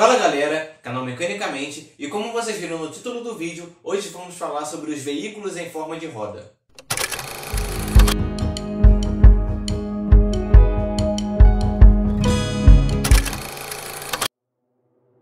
Fala galera, canal Mecanicamente, e como vocês viram no título do vídeo, hoje vamos falar sobre os veículos em forma de roda.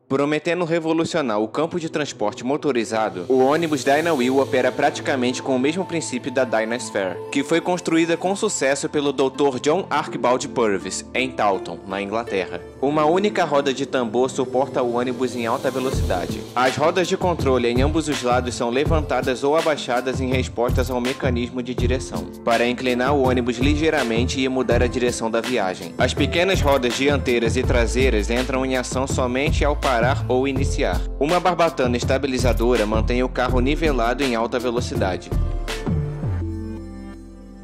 Prometendo revolucionar o campo de transporte motorizado, o ônibus Dyno-Wheel opera praticamente com o mesmo princípio da DynaSphere, que foi construída com sucesso pelo Dr. John Archibald Purvis, em Talton, na Inglaterra. Uma única roda de tambor suporta o ônibus em alta velocidade. As rodas de controle em ambos os lados são levantadas ou abaixadas em resposta ao mecanismo de direção, para inclinar o ônibus ligeiramente e mudar a direção da viagem. As pequenas rodas dianteiras e traseiras entram em ação somente ao parar ou iniciar. Uma barbatana estabilizadora mantém o carro nivelado em alta velocidade.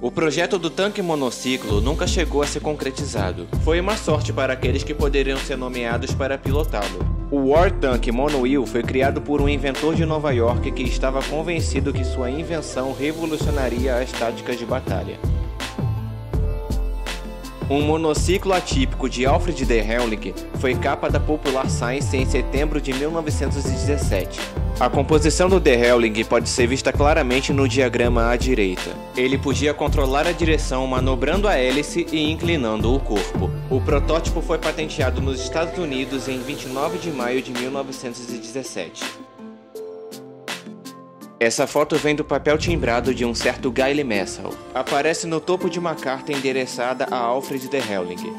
O projeto do tanque monociclo nunca chegou a ser concretizado. Foi uma sorte para aqueles que poderiam ser nomeados para pilotá-lo. O War Tank Mono Wheel foi criado por um inventor de Nova York que estava convencido que sua invenção revolucionaria as táticas de batalha. Um monociclo atípico de Alfred D'Harlingue foi capa da Popular Science em setembro de 1917. A composição do D'Harlingue pode ser vista claramente no diagrama à direita. Ele podia controlar a direção manobrando a hélice e inclinando o corpo. O protótipo foi patenteado nos Estados Unidos em 29 de maio de 1917. Essa foto vem do papel timbrado de um certo Gaily Mussel. Aparece no topo de uma carta endereçada a Alfred D'Harlingue.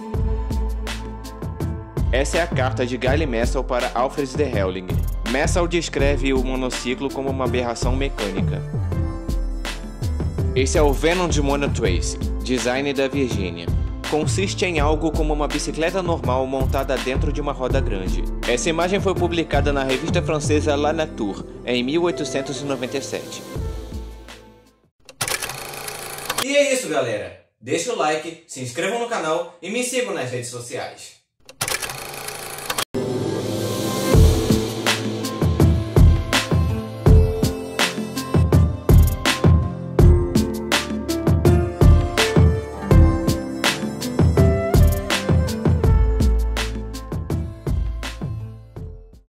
Essa é a carta de Gaily Mussel para Alfred D'Harlingue. Mussel descreve o monociclo como uma aberração mecânica. Esse é o Venom de Monotrace, design da Virgínia. Consiste em algo como uma bicicleta normal montada dentro de uma roda grande. Essa imagem foi publicada na revista francesa La Nature, em 1897. E é isso, galera. Deixa o like, se inscrevam no canal e me sigam nas redes sociais.